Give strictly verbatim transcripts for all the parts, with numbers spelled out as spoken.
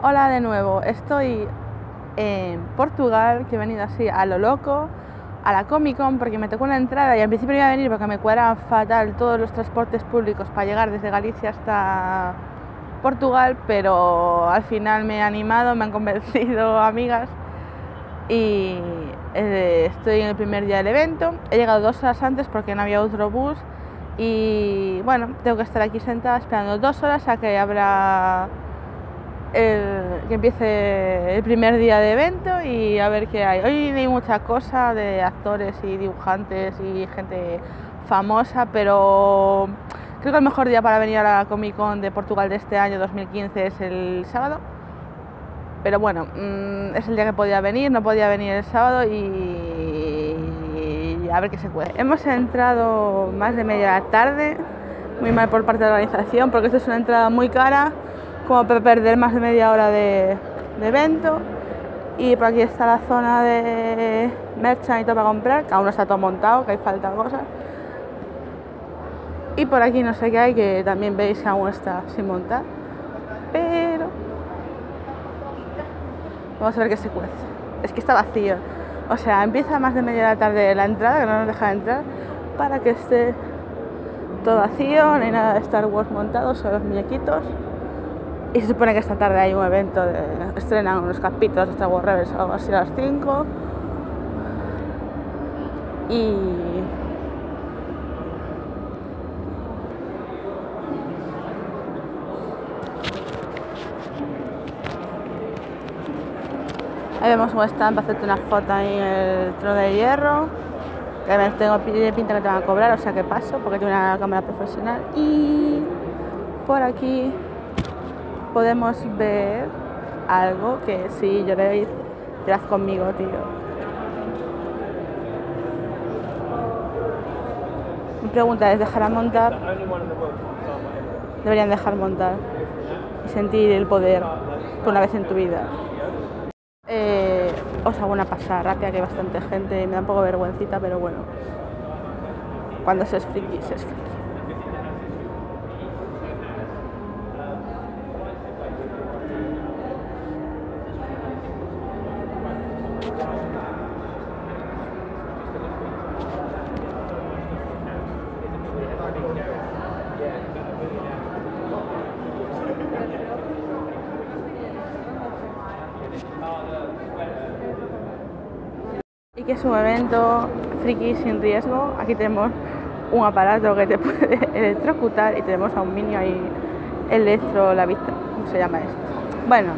Hola de nuevo, estoy en Portugal, que he venido así a lo loco, a la Comic Con, porque me tocó una entrada y al principio iba a venir porque me cuadraban fatal todos los transportes públicos para llegar desde Galicia hasta Portugal, pero al final me he animado, me han convencido amigas y estoy en el primer día del evento. He llegado dos horas antes porque no había otro bus y bueno, tengo que estar aquí sentada esperando dos horas a que habrá el, que empiece el primer día de evento y a ver qué hay. Hoy leí mucha cosa de actores y dibujantes y gente famosa, pero creo que el mejor día para venir a la Comic Con de Portugal de este año dos mil quince es el sábado. Pero bueno, es el día que podía venir, no podía venir el sábado y a ver qué se puede. Hemos entrado más de media tarde, muy mal por parte de la organización, porque esto es una entrada muy cara, como para perder más de media hora de, de evento. Y por aquí está la zona de merchan y todo para comprar, que aún no está todo montado, que hay falta cosas. Y por aquí no sé qué hay, que también veis aún está sin montar, pero vamos a ver qué se cuece. Es que está vacío. O sea, empieza más de media de la tarde la entrada, que no nos deja entrar, para que esté todo vacío, no hay nada de Star Wars montado, solo los muñequitos. Y se supone que esta tarde hay un evento, de, estrenan unos capítulos de Star Wars Rebels o algo así a las cinco. Y ahí vemos cómo están para hacerte una foto ahí en el trono de hierro. Que además tengo pinta que te van a cobrar, o sea que paso porque tengo una cámara profesional. Y por aquí podemos ver algo que si lloréis, llorad conmigo, tío. Mi pregunta es, ¿dejarán montar? Deberían dejar montar y sentir el poder por una vez en tu vida. Eh, os hago una pasada rápida, que hay bastante gente y me da un poco vergüencita, pero bueno, cuando se es friki, se es friki. Y que es un evento friki sin riesgo. Aquí tenemos un aparato que te puede electrocutar y tenemos a un niño ahí electro, la vista, ¿cómo se llama esto? Bueno,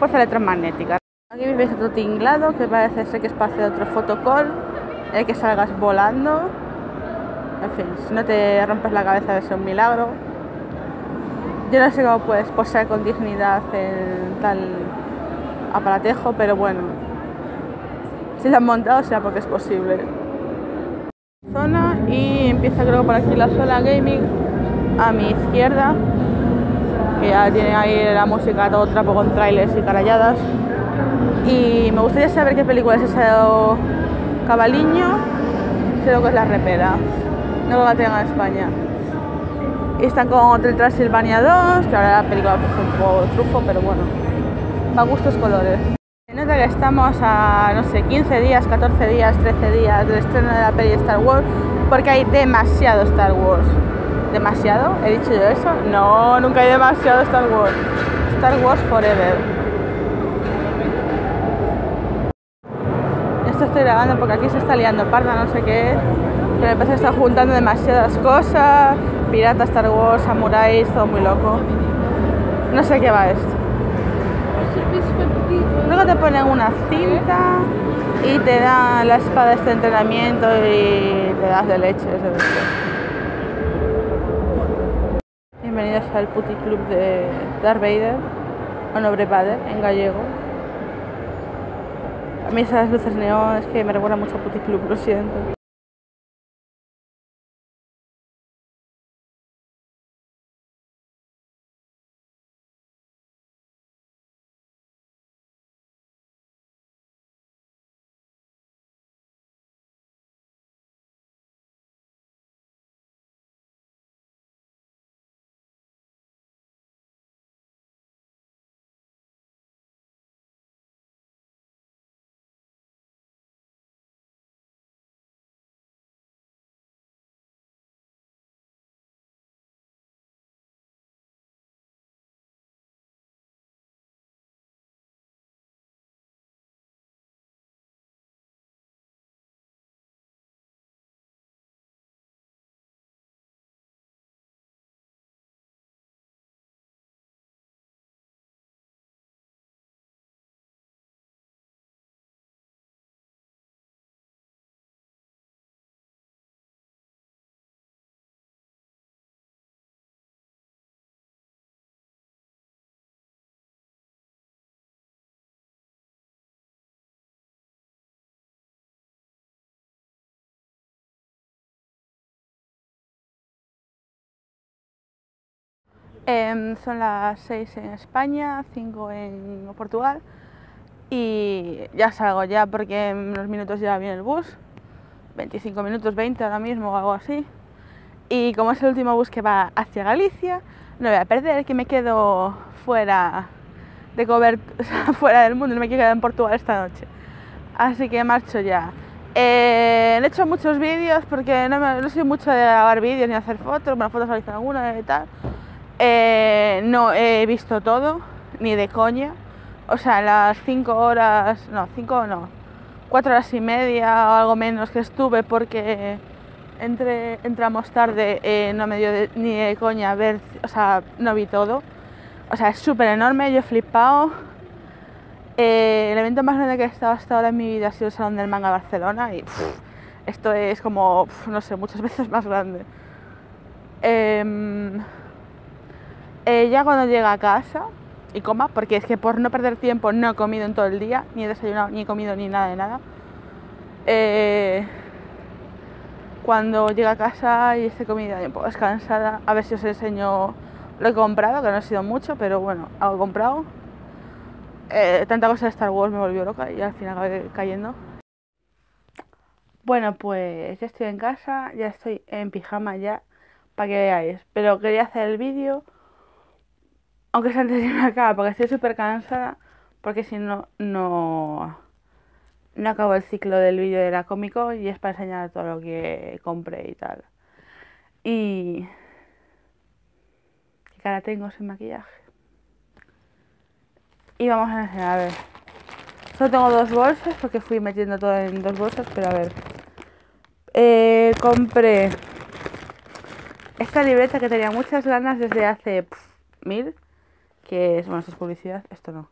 fuerza electromagnética. Aquí veis otro tinglado que parece ser que es para hacer otro fotocall, en el que salgas volando. En fin, si no te rompes la cabeza debe ser un milagro. Yo no sé cómo puedes posar con dignidad el tal aparatejo, pero bueno, si lo han montado será porque es posible. Zona, y empieza creo por aquí la zona gaming a mi izquierda, que ya tiene ahí la música todo trapo con trailers y caralladas. Y me gustaría saber qué película es esa Cabaliño, creo que es La Repera, no la tengo en España. Y están con Hotel Transylvania dos, que ahora la película es un poco trufo, pero bueno, para gustos colores. Se nota que estamos a, no sé, quince días, catorce días, trece días del estreno de la peli Star Wars, porque hay demasiado Star Wars. ¿Demasiado? ¿He dicho yo eso? No, nunca hay demasiado Star Wars. Star Wars forever. Esto estoy grabando porque aquí se está liando parda, no sé qué es, pero me parece que están juntando demasiadas cosas. Pirata, Star Wars, samuráis, todo muy loco. No sé qué va esto. Luego te ponen una cinta y te dan la espada de este entrenamiento y te das de leche. Bienvenidos al puticlub de Darth Vader, o Nobre Vader en gallego. A mí esas luces neón es que me recuerda mucho al puticlub, lo siento. Eh, son las seis en España, cinco en Portugal y ya salgo ya porque en unos minutos ya viene el bus, veinticinco minutos, veinte ahora mismo o algo así. Y como es el último bus que va hacia Galicia, no voy a perder, que me quedo fuera de cobertura, fuera del mundo, no me quedo en Portugal esta noche. Así que marcho ya. Eh, he hecho muchos vídeos porque no, me, no soy mucho de grabar vídeos ni hacer fotos, bueno, fotos he visto alguna y tal. Eh, no he visto todo, ni de coña. O sea, las cinco horas, no, cinco no, cuatro horas y media o algo menos que estuve porque entre, entramos tarde, eh, no me dio de, ni de coña a ver, o sea, no vi todo. O sea, es súper enorme, yo he flipado. Eh, el evento más grande que he estado hasta ahora en mi vida ha sido el Salón del Manga Barcelona y pff, esto es como, pff, no sé, muchas veces más grande. Eh, eh, ya cuando llegue a casa y coma, porque es que por no perder tiempo no he comido en todo el día, ni he desayunado, ni he comido, ni nada de nada. Eh, cuando llegue a casa y esté comida un poco descansada, a ver si os enseño lo que he comprado, que no ha sido mucho, pero bueno, algo he comprado. Eh, tanta cosa de Star Wars me volvió loca y al final acabé cayendo. Bueno, pues ya estoy en casa, ya estoy en pijama ya, para que veáis. Pero quería hacer el vídeo, aunque sea antes de irme acá, porque estoy súper cansada, porque si no, no, no acabo el ciclo del vídeo de la Comic Con y es para enseñar todo lo que compré y tal. Y... ¿qué cara tengo sin maquillaje? Y vamos a enseñar, a ver, solo tengo dos bolsas porque fui metiendo todo en dos bolsas, pero a ver, eh, compré esta libreta que tenía muchas ganas desde hace pff, mil, que es, bueno, esto es publicidad, esto no,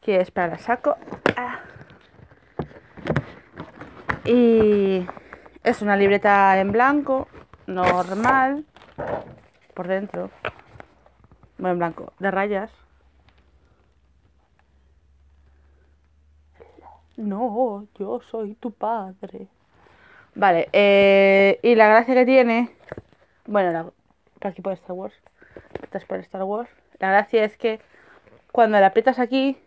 que es para la Saco, ah. Y es una libreta en blanco, normal, por dentro, bueno, en blanco, de rayas. No, yo soy tu padre. Vale, eh, y la gracia que tiene... Bueno, la, por aquí por Star Wars. Estás por Star Wars. La gracia es que cuando la aprietas aquí...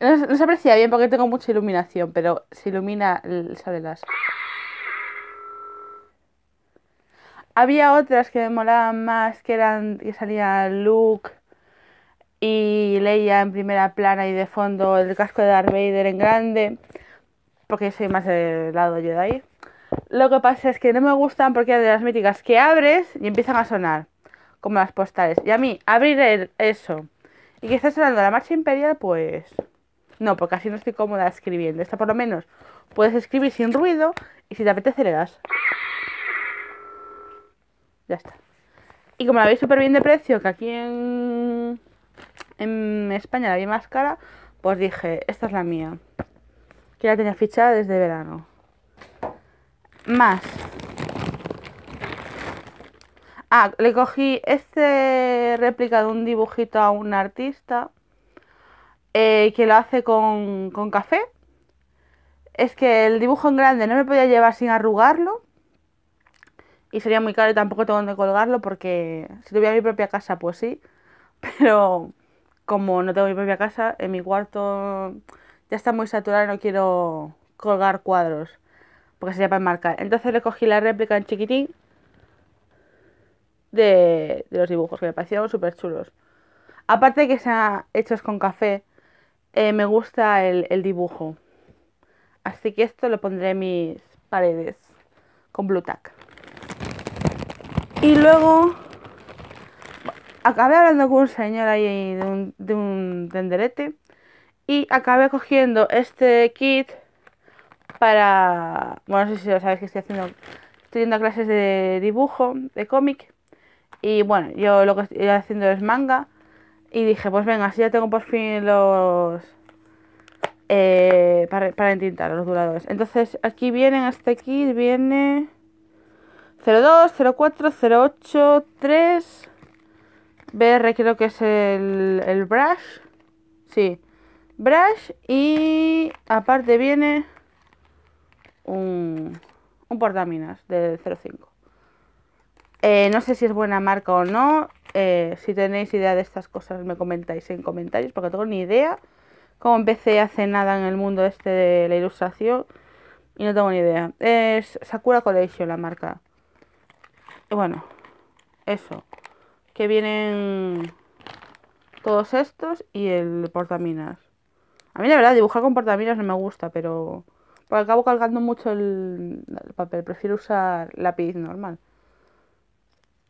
No, no se aprecia bien porque tengo mucha iluminación, pero se ilumina, sale las... Había otras que me molaban más, que eran que salía Luke... y Leia en primera plana y de fondo el casco de Darth Vader en grande, porque soy más del lado Jedi. Lo que pasa es que no me gustan porque eran de las míticas que abres y empiezan a sonar, como las postales. Y a mí, abrir el, eso y que esté sonando la marcha imperial, pues... no, porque así no estoy cómoda escribiendo. Esta por lo menos puedes escribir sin ruido y si te apetece le das. Ya está. Y como la veis súper bien de precio, que aquí en... en España la vi más cara, pues dije, esta es la mía, que la tenía fichada desde verano. Más. Ah, le cogí este réplica de un dibujito a un artista eh, que lo hace con, con café. Es que el dibujo en grande no me podía llevar sin arrugarlo y sería muy caro y tampoco tengo donde colgarlo porque si tuviera mi propia casa pues sí, pero... como no tengo mi propia casa, en mi cuarto ya está muy saturado y no quiero colgar cuadros, porque sería para enmarcar. Entonces le cogí la réplica en chiquitín de, de los dibujos, que me parecieron súper chulos. Aparte de que sean hechos con café, eh, me gusta el, el dibujo. Así que esto lo pondré en mis paredes con blue tack. Y luego... acabé hablando con un señor ahí de un, de un tenderete y acabé cogiendo este kit para... bueno, no sé si lo sabéis que estoy haciendo... estoy yendo a clases de dibujo, de cómic. Y bueno, yo lo que estoy haciendo es manga. Y dije, pues venga, así ya tengo por fin los... Eh, para, para entintar los duradores. Entonces aquí vienen, este kit viene... cero dos, cero cuatro, cero ocho, tres... B R creo que es el, el brush, sí, brush, y aparte viene un, un portaminas de cero cinco. Eh, no sé si es buena marca o no. Eh, si tenéis idea de estas cosas me comentáis en comentarios, porque no tengo ni idea. Como empecé hace nada en el mundo este de la ilustración y no tengo ni idea. Es Sakura Collection la marca. Y bueno, eso. Que vienen todos estos y el portaminas. A mí la verdad dibujar con portaminas no me gusta, pero por acabo cargando mucho el, el papel. Prefiero usar lápiz normal.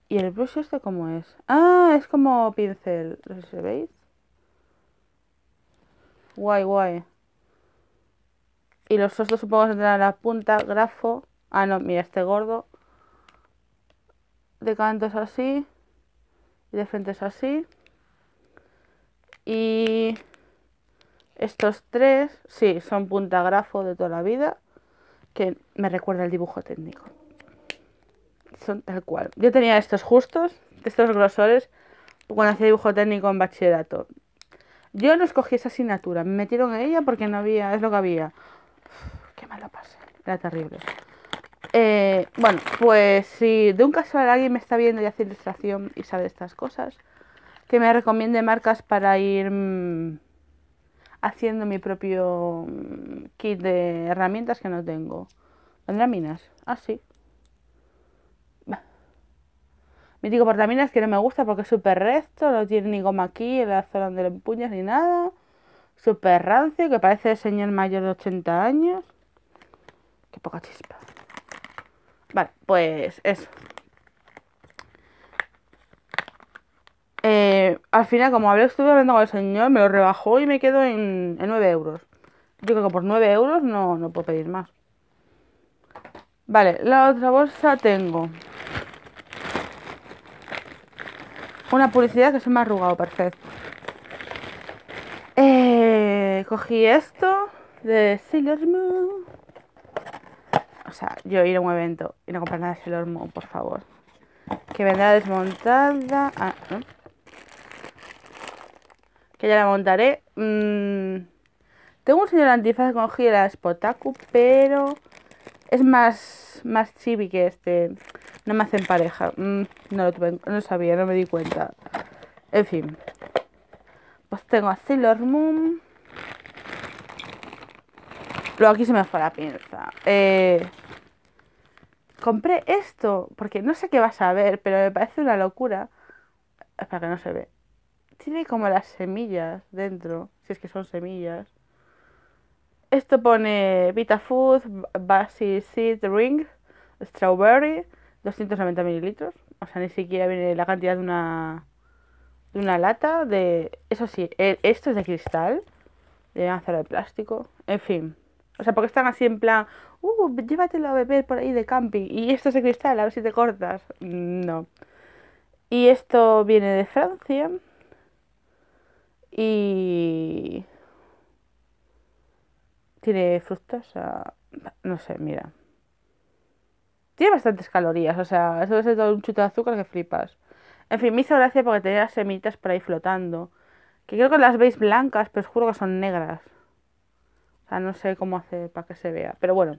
¿Y el brush este cómo es? Ah, es como pincel. ¿Lo veis? Guay, guay. Y los otros supongo que tendrán la punta, grafo. Ah, no, mira, este gordo. De canto es así. Y de frente es así. Y estos tres, sí, son punta, grafo de toda la vida. Que me recuerda el dibujo técnico. Son tal cual. Yo tenía estos justos, estos grosores, cuando hacía dibujo técnico en bachillerato. Yo no escogí esa asignatura, me metieron en ella porque no había, es lo que había. Uf, qué mala pasé, era terrible. Eh, bueno, pues si de un casual alguien me está viendo y hace ilustración y sabe estas cosas, que me recomiende marcas para ir mmm, haciendo mi propio mmm, kit de herramientas que no tengo. ¿Tendrá minas? Ah, sí. Me digo portaminas que no me gusta porque es súper recto, no tiene ni goma aquí en la zona donde lo empuñas ni nada. Súper rancio, que parece de señor mayor de ochenta años. Qué poca chispa. Vale, pues eso. Eh, al final, como hablé, estuve hablando con el señor, me lo rebajó y me quedo en, en nueve euros. Yo creo que por nueve euros no, no puedo pedir más. Vale, la otra bolsa tengo una publicidad que se me ha arrugado, perfecto. Eh, cogí esto de Sailor Moon. O sea, yo ir a un evento y no comprar nada de Sailor Moon, por favor. Que vendrá desmontada. Ah, ¿no? Que ya la montaré. Mm. Tengo un señor antifaz que cogí la Spotacus, pero es más, más chibi que este. No me hacen pareja. Mm, no lo tuve, no lo sabía, no me di cuenta. En fin. Pues tengo a Sailor Moon. Luego aquí se me fue la pinza. Eh, compré esto. Porque no sé qué vas a ver, pero me parece una locura. Espera, que no se ve. Tiene como las semillas dentro. Si es que son semillas. Esto pone VitaFood, Basi Seed, Ring, Strawberry. doscientos noventa mililitros, o sea, ni siquiera viene la cantidad de una de una lata, de eso sí, el, esto es de cristal, de acero de plástico, en fin, o sea, porque están así en plan, uh, llévatelo a beber por ahí de camping, y esto es de cristal, a ver si te cortas, no. Y esto viene de Francia, y tiene fructosa, no sé, mira. Tiene bastantes calorías, o sea, eso es todo un chute de azúcar que flipas. En fin, me hizo gracia porque tenía las semitas por ahí flotando. Que creo que las veis blancas, pero os juro que son negras. O sea, no sé cómo hace para que se vea. Pero bueno,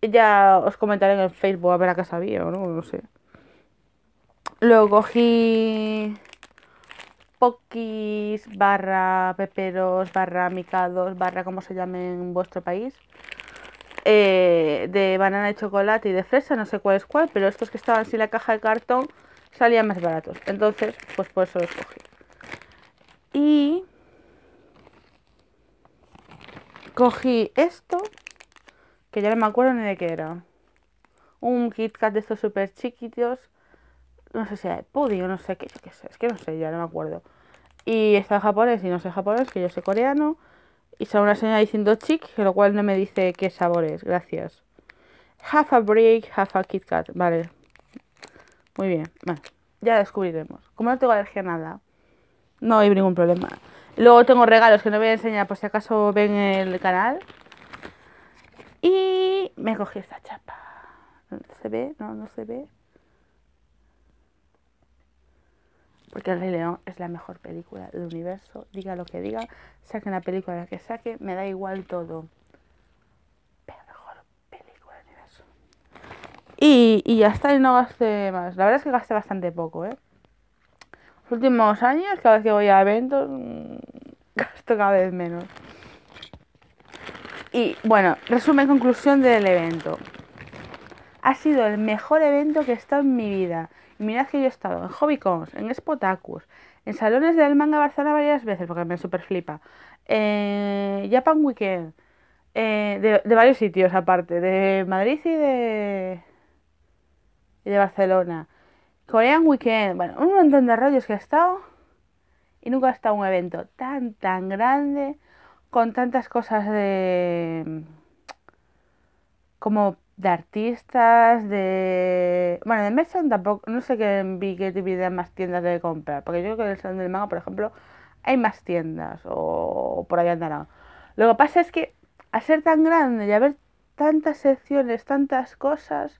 ya os comentaré en el Facebook a ver a qué sabía o no, no sé. Luego cogí poquis, barra peperos, barra micados, barra como se llame en vuestro país. Eh, de banana y chocolate y de fresa, no sé cuál es cuál, pero estos que estaban sin la caja de cartón salían más baratos, entonces pues por eso los cogí. Y cogí esto que ya no me acuerdo ni de qué era, un KitKat de estos súper chiquitos, no sé si era de pudding o no sé qué, yo qué sé, es que no sé, ya no me acuerdo. Y está en japonés y no sé japonés, que yo soy coreano. Y sale una señora diciendo chic, lo cual no me dice qué sabores, gracias. Half a break, half a KitKat, vale. Muy bien, bueno, ya descubriremos. Como no tengo alergia a nada, no hay ningún problema. Luego tengo regalos que no voy a enseñar por si acaso ven el canal. Y me cogí esta chapa. ¿Se ve? No, no se ve. Porque El Rey León es la mejor película del universo. Diga lo que diga, saquen la película la que saque, me da igual todo. Pero mejor película del universo. Y, y hasta ahí no gasté más. La verdad es que gasté bastante poco, ¿eh? Los últimos años, cada vez que voy a eventos, gasto cada vez menos. Y bueno, resumen, conclusión del evento. Ha sido el mejor evento que he estado en mi vida. Y mirad que yo he estado en Hobbycons, en Spotacus, en Salones del Manga Barcelona varias veces, porque me super flipa. Eh, Japan Weekend. Eh, de, de varios sitios aparte, de Madrid y de... y de Barcelona, Korean Weekend, bueno, un montón de rollos que he estado y nunca he estado en un evento tan tan grande con tantas cosas de como de artistas, de bueno, de merchandising tampoco, no sé qué vi que tuvieran más tiendas de comprar, porque yo creo que en el Salón del Manga, por ejemplo, hay más tiendas o por ahí andarán. Lo que pasa es que a ser tan grande y a ver tantas secciones, tantas cosas,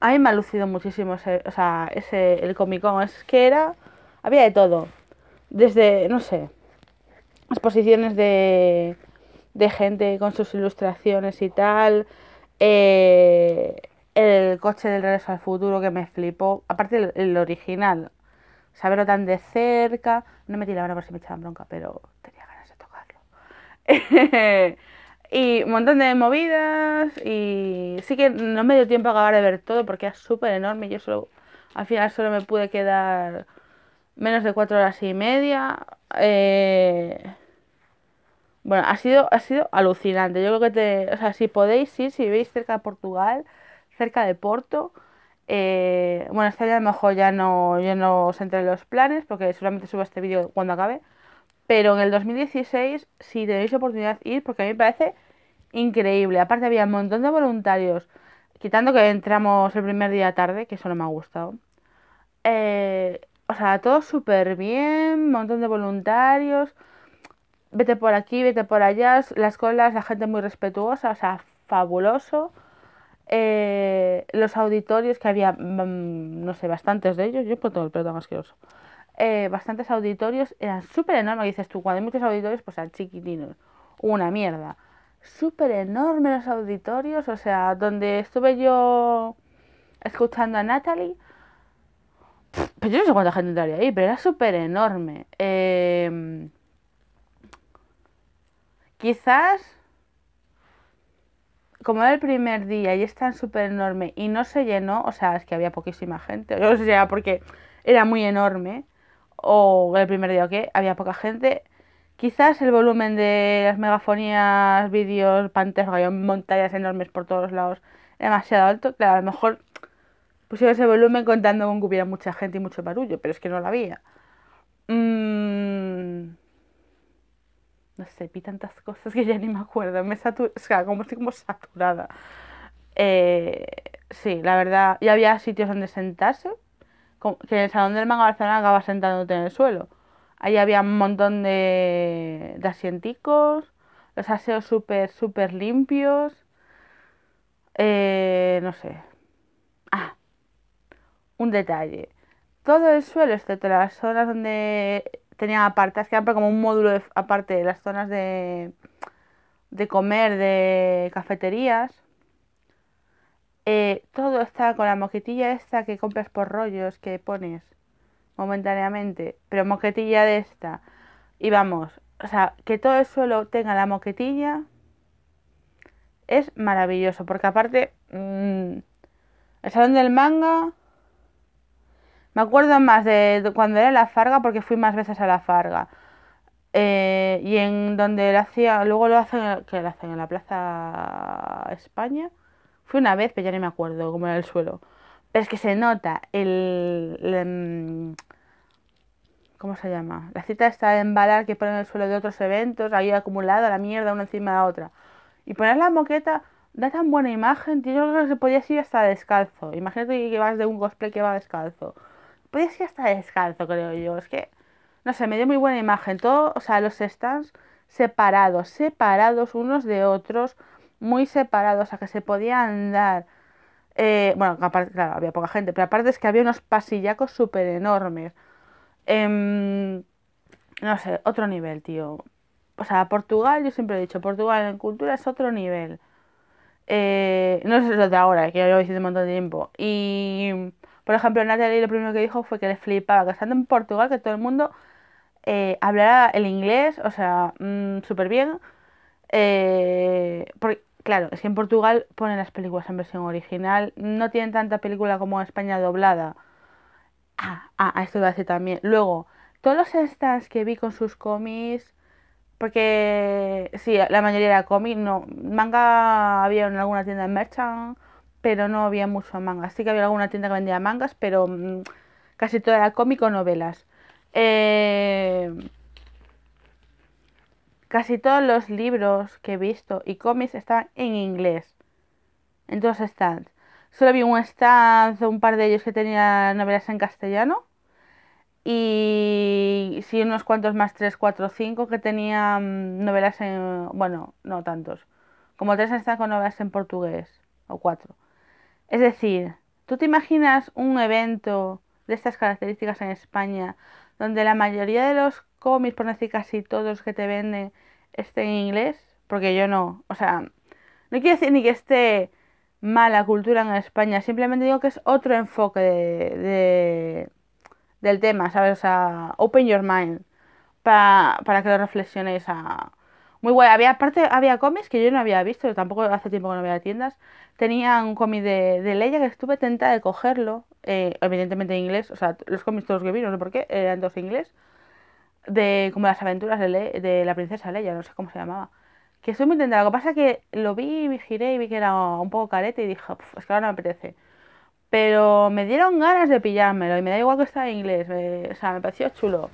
a mí me ha lucido muchísimo ese, o sea, ese, el Comic Con. Es que era, había de todo. Desde, no sé, exposiciones de, de gente con sus ilustraciones y tal. Eh, el coche del Regreso al Futuro que me flipó. Aparte el, el original. Saberlo tan de cerca. No me tiraba por si me echaban bronca, pero tenía ganas de tocarlo. Y un montón de movidas, y sí que no me dio tiempo a acabar de ver todo porque es súper enorme. Yo solo, al final solo me pude quedar menos de cuatro horas y media. Eh... Bueno, ha sido, ha sido alucinante. Yo creo que te, o sea, si podéis ir, si vivís cerca de Portugal, cerca de Porto, eh... bueno, esta ya a lo mejor ya no, ya no os entre los planes porque solamente subo este vídeo cuando acabe. Pero en el dos mil dieciséis, si tenéis oportunidad, ir, porque a mí me parece increíble. Aparte había un montón de voluntarios, quitando que entramos el primer día tarde, que eso no me ha gustado. Eh, o sea, todo súper bien, un montón de voluntarios. Vete por aquí, vete por allá, las colas, la gente muy respetuosa, o sea, fabuloso. Eh, los auditorios, que había, no sé, bastantes de ellos, yo por todo el pelo tan asqueroso. Eh, bastantes auditorios, eran súper enormes. Dices tú, cuando hay muchos auditorios, pues eran chiquitinos, una mierda. Súper enormes los auditorios, o sea, donde estuve yo escuchando a Natalie, pues yo no sé cuánta gente entraría ahí, pero era súper enorme. Eh, quizás, como era el primer día y es tan súper enorme y no se llenó, o sea, es que había poquísima gente, o sea, porque era muy enorme. O el primer día, que había poca gente. Quizás el volumen de las megafonías, vídeos, pantallas, había montañas enormes por todos lados, era demasiado alto. Claro, a lo mejor pusieron ese volumen contando con que hubiera mucha gente y mucho barullo, pero es que no lo había. Mm... No sé, vi tantas cosas que ya ni me acuerdo. Me satur... O sea, como estoy como saturada. Eh... Sí, la verdad, ya había sitios donde sentarse. Que en el Salón del Manga Barcelona acabas sentándote en el suelo. Ahí había un montón de, de asienticos, los aseos súper, súper limpios. Eh, no sé. Ah, un detalle. Todo el suelo, excepto las zonas donde tenían apartas, que eran como un módulo de, aparte de las zonas de, de comer, de cafeterías. Eh, todo está con la moquetilla esta que compras por rollos, que pones momentáneamente, pero moquetilla de esta. Y vamos, o sea, que todo el suelo tenga la moquetilla es maravilloso, porque aparte mmm, el Salón del Manga me acuerdo más de cuando era en la Farga, porque fui más veces a la Farga. Eh, y en donde lo hacía, luego lo hacen, que lo hacen en la Plaza España. Fui una vez, pero ya no me acuerdo cómo era el suelo. Pero es que se nota el... el ¿cómo se llama? La cita está de embalar que ponen el suelo de otros eventos, ahí acumulada la mierda una encima de la otra. Y poner la moqueta da tan buena imagen, tío. Yo creo que podías ir hasta descalzo. Imagínate que vas de un cosplay que va descalzo. Podías ir hasta descalzo, creo yo. Es que, no sé, me dio muy buena imagen. Todo, o sea, los stands separados, separados unos de otros, muy separados, o sea, que se podía andar. Eh, bueno, aparte, claro, había poca gente, pero aparte es que había unos pasillacos súper enormes. Eh, no sé, otro nivel, tío. O sea, Portugal, yo siempre he dicho, Portugal en cultura es otro nivel. Eh, no es lo de ahora, que lo llevo diciendo un montón de tiempo. Y, por ejemplo, Natalie lo primero que dijo fue que le flipaba que estando en Portugal, que todo el mundo eh, hablara el inglés, o sea, mmm, súper bien. Eh, porque, claro, es que en Portugal ponen las películas en versión original, no tienen tanta película como en España doblada. Ah, ah, esto lo hace también. Luego, todos los stands que vi con sus cómics, porque sí, la mayoría era cómic, no. Manga había en alguna tienda de merchant, pero no había mucho manga. Sí que había alguna tienda que vendía mangas, pero mmm, casi todo era cómic o novelas. Eh, casi todos los libros que he visto y cómics estaban en inglés, en todos los stands. Solo vi un stand, un par de ellos que tenían novelas en castellano. Y sí, unos cuantos más, tres, cuatro, cinco, que tenían novelas en... Bueno, no tantos. Como tres están con novelas en portugués, o cuatro. Es decir, ¿tú te imaginas un evento de estas características en España donde la mayoría de los cómics, por no decir casi todos que te venden, estén en inglés? Porque yo no. O sea, no quiero decir ni que esté mala cultura en España. Simplemente digo que es otro enfoque de... de del tema, ¿sabes? O sea, open your mind para, para que lo reflexionéis. A... Muy guay. Había, aparte, había cómics que yo no había visto, tampoco hace tiempo que no veía tiendas. Tenía un cómic de, de Leia que estuve tentada de cogerlo, eh, evidentemente en inglés, o sea, los cómics todos que vi, no sé por qué, eran todos en inglés, de como las aventuras de, Le de la princesa Leia, no sé cómo se llamaba. Que estoy muy tentada. Lo que pasa es que lo vi, me giré y vi que era un poco careta y dije, es que ahora no me apetece. Pero me dieron ganas de pillármelo y me da igual que está en inglés, me, o sea, me pareció chulo.